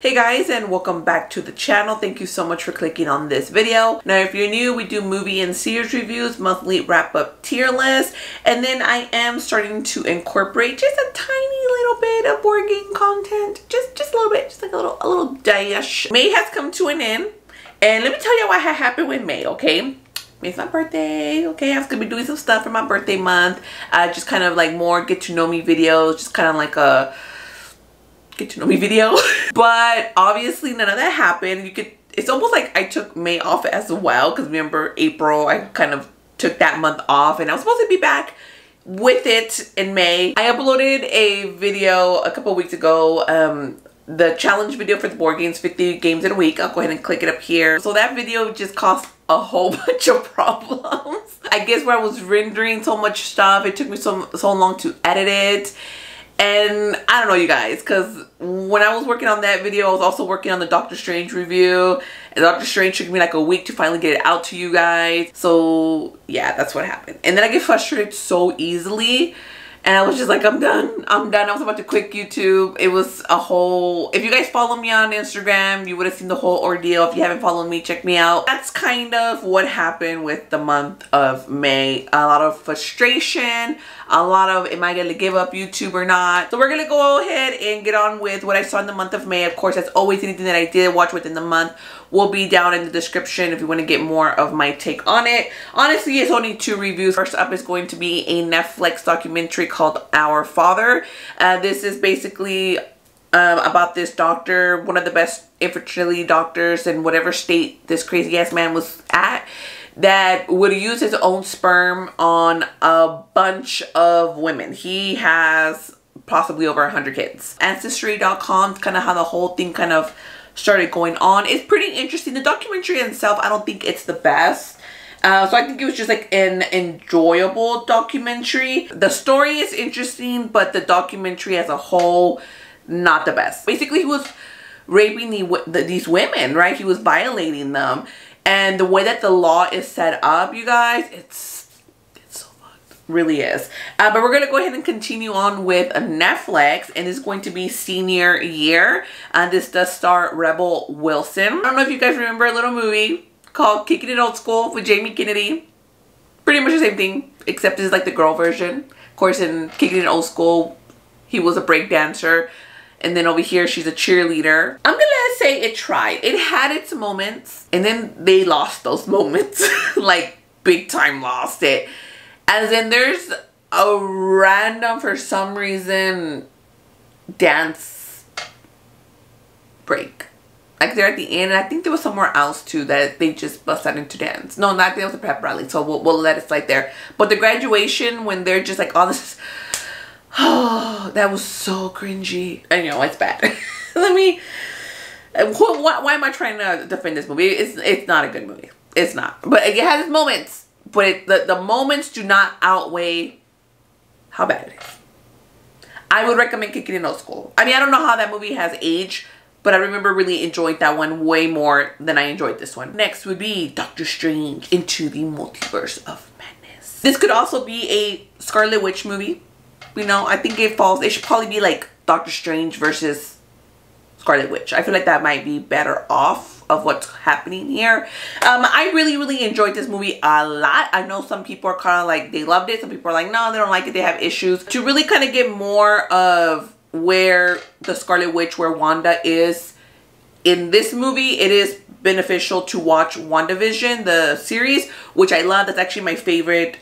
Hey guys, and welcome back to the channel. Thank you so much for clicking on this video. Now if you're new, we do movie and series reviews, monthly wrap up tier list, and then I am starting to incorporate just a tiny little bit of board game content, just a little bit, just like a little dash. May has come to an end, and let me tell you what happened with May, okay? It's my birthday, okay? I was gonna be doing some stuff for my birthday month, just kind of like more get to know me videos, just kind of like a get to know me video. But obviously none of that happened. You could, it's almost like I took May off as well, because remember April I kind of took that month off and I was supposed to be back with it in May. I uploaded a video a couple weeks ago, the challenge video for the board games, 50 games in a week. I'll go ahead and click it up here. So that video just cost a whole bunch of problems. I guess where I was rendering so much stuff, it took me so long to edit it. And I don't know, you guys, because when I was working on that video, I was also working on the Doctor Strange review. And Doctor Strange took me like a week to finally get it out to you guys. So yeah, that's what happened. And then I get frustrated so easily. And I was just like, I'm done. I'm done. I was about to quit YouTube. It was a whole... If you guys follow me on Instagram, you would have seen the whole ordeal. If you haven't followed me, check me out. That's kind of what happened with the month of May. A lot of frustration. A lot of, am I going to give up YouTube or not? So we're going to go ahead and get on with what I saw in the month of May. Of course, as always, anything that I did watch within the month will be down in the description if you want to get more of my take on it. Honestly, it's only two reviews. First up is going to be a Netflix documentary called Our Father. This is basically about this doctor, one of the best infertility doctors in whatever state this crazy ass man was at, that would use his own sperm on a bunch of women. He has possibly over 100 kids. Ancestry.com is kind of how the whole thing kind of started going on. It's pretty interesting. The documentary itself, I don't think it's the best. So I think it was just like an enjoyable documentary. The story is interesting, but the documentary as a whole, not the best. Basically, he was raping these women, right? He was violating them. And the way that the law is set up, you guys, it's so fucked. Really is. But we're going to go ahead and continue on with Netflix. And it's going to be Senior Year. And this does star Rebel Wilson. I don't know if you guys remember a little movie called Kicking It Old School with Jamie Kennedy. Pretty much the same thing, except it's like the girl version. Of course, in Kicking It Old School, he was a break dancer. And then over here, she's a cheerleader. I'm gonna say it tried. It had its moments. And then they lost those moments. Like, big time lost it. As in, there's a random, for some reason, dance break. Like, they're at the end. And I think there was somewhere else, too, that they just bust out into dance. No, not there was a pep rally. So we'll let it slide there. But the graduation, when they're just like, all this... Oh, that was so cringy. I know, it's bad. Let me... Why am I trying to defend this movie? It's not a good movie. It's not. But it has its moments. But the moments do not outweigh how bad it is. I would recommend Kicking It Old School. I mean, I don't know how that movie has aged, but I remember really enjoyed that one way more than I enjoyed this one. Next would be Doctor Strange Into the Multiverse of Madness. This could also be a Scarlet Witch movie. You know, I think it falls, it should probably be like Doctor Strange versus Scarlet Witch. I feel like that might be better off of what's happening here. I really enjoyed this movie a lot. I know some people are kind of like, they loved it. Some people are like, no, they don't like it. They have issues. To really kind of get more of where the Scarlet Witch, where Wanda is in this movie, it is beneficial to watch WandaVision, the series, which I love. That's actually my favorite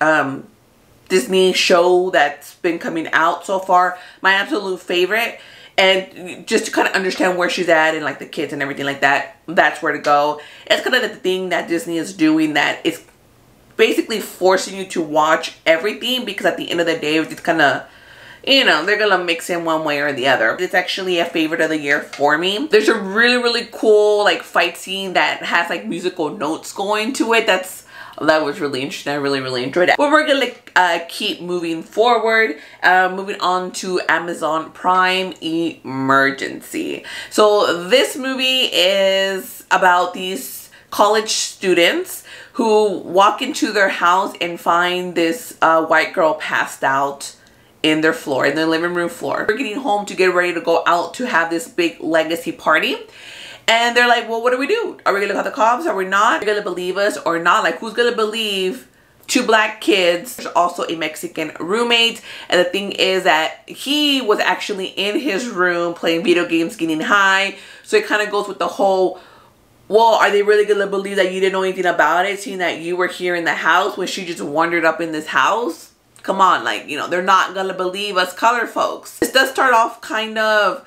Disney show that's been coming out so far, my absolute favorite. And just to kind of understand where she's at and like the kids and everything like that, that's where to go. It's kind of the thing that Disney is doing, that it's basically forcing you to watch everything, because at the end of the day, it's kind of, you know, they're gonna mix in one way or the other. It's actually a favorite of the year for me. There's a really cool like fight scene that has like musical notes going to it. That was really interesting. I really enjoyed it. But we're gonna keep moving forward. Moving on to Amazon Prime, Emergency. So this movie is about these college students who walk into their house and find this white girl passed out in their floor, in their living room floor. We're getting home to get ready to go out to have this big legacy party. And they're like, well, what do we do? Are we gonna call the cops? Are we not? Are you gonna believe us or not? Like, who's gonna believe two black kids? There's also a Mexican roommate. And the thing is that he was actually in his room playing video games, getting high. So it kind of goes with the whole, well, are they really gonna believe that you didn't know anything about it, seeing that you were here in the house when she just wandered up in this house? Come on, like, you know, they're not gonna believe us colored folks. This does start off kind of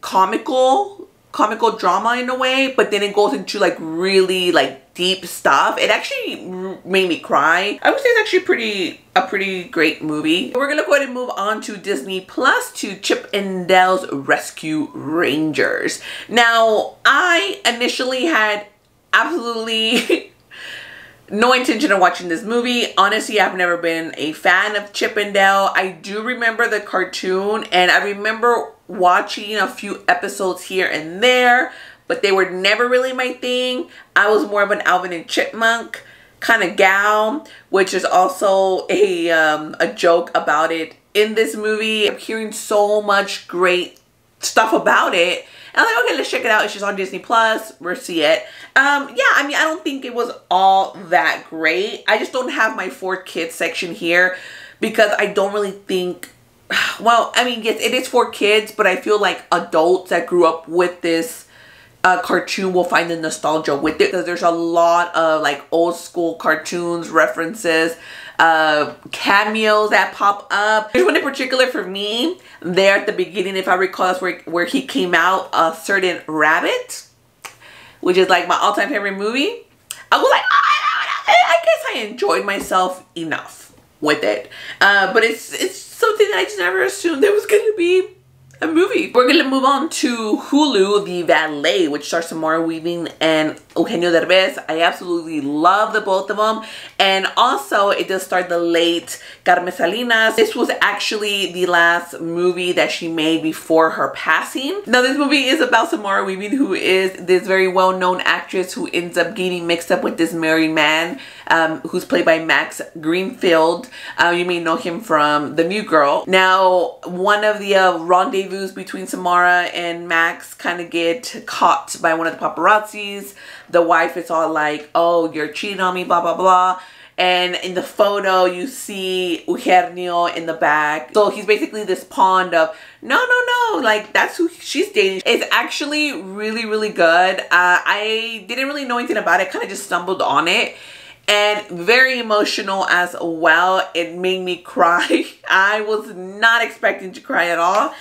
comical drama in a way, but then it goes into like really like deep stuff. It actually made me cry. I would say it's actually a pretty great movie. We're gonna go ahead and move on to Disney Plus, to Chip and Dale's Rescue Rangers. Now, I initially had absolutely no intention of watching this movie. Honestly, I've never been a fan of Chip and Dale. I do remember the cartoon, and I remember watching a few episodes here and there, but they were never really my thing. I was more of an Alvin and Chipmunk kind of gal, which is also a joke about it in this movie. I'm hearing so much great stuff about it. And I'm like, okay, let's check it out. It's just on Disney Plus. We'll see it. Yeah, I mean, I don't think it was all that great. I just don't have my for kids section here because I don't really think, well, I mean, yes, it is for kids, but I feel like adults that grew up with this cartoon will find the nostalgia with it, because there's a lot of like old school cartoons, references, cameos that pop up. There's one in particular for me there at the beginning, if I recall, that's where he came out, a certain rabbit, which is like my all-time favorite movie. I was like, oh, I guess I enjoyed myself enough with it, but it's something that I just never assumed there was gonna be a movie. We're gonna move on to Hulu, The Valet, which stars Samara Weaving and Eugenio Derbez. I absolutely love the both of them. And also, it does star the late Carmen Salinas. This was actually the last movie that she made before her passing. Now, this movie is about Samara Weaving, who is this very well-known actress who ends up getting mixed up with this married man, who's played by Max Greenfield. You may know him from The New Girl. Now, one of the rendezvous between Samara and Max kind of get caught by one of the paparazzis. The wife is all like, oh, you're cheating on me, blah, blah, blah. And in the photo, you see Eugenio in the back. So he's basically this pawn of, no, no, no, like that's who she's dating. It's actually really, really good. I didn't really know anything about it. Kind of just stumbled on it. And very emotional as well. It made me cry. I was not expecting to cry at all.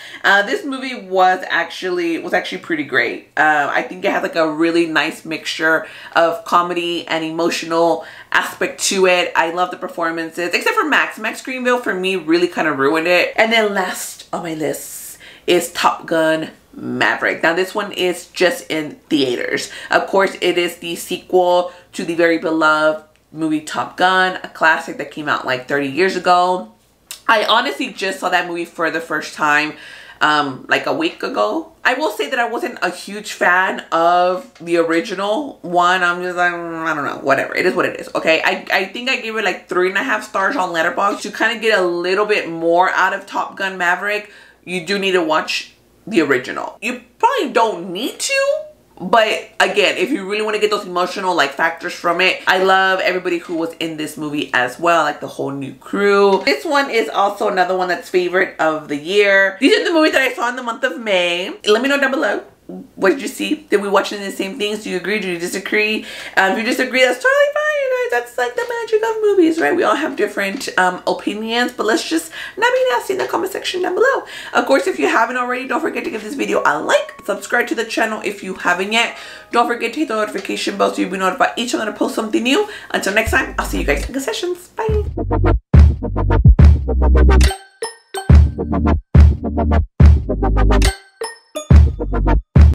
This movie was actually pretty great. I think it had like a really nice mixture of comedy and emotional aspect to it. I love the performances, except for Max. Max Greenfield for me really kind of ruined it. And then last on my list is Top Gun: Maverick. Now, this one is just in theaters. Of course, it is the sequel to the very beloved movie Top Gun, a classic that came out like 30 years ago. I honestly just saw that movie for the first time like a week ago. I will say that I wasn't a huge fan of the original one. I'm just like, I don't know, whatever. It is what it is, okay? I think I gave it like 3.5 stars on Letterboxd. To kind of get a little bit more out of Top Gun Maverick, you do need to watch the original. You probably don't need to, but again, if you really want to get those emotional like factors from it, I love everybody who was in this movie as well, like the whole new crew. This one is also another one that's favorite of the year. These are the movies that I saw in the month of May. Let me know down below, what did you see? Did we watch the same things? Do you agree? Do you disagree? If you disagree, that's totally fine. You guys, that's like the magic of movies, right? We all have different opinions, but let's just not be nasty in the comment section down below. Of course, if you haven't already, don't forget to give this video a like. Subscribe to the channel if you haven't yet. Don't forget to hit the notification bell so you'll be notified each time that I post something new. Until next time, I'll see you guys in the sessions. Bye.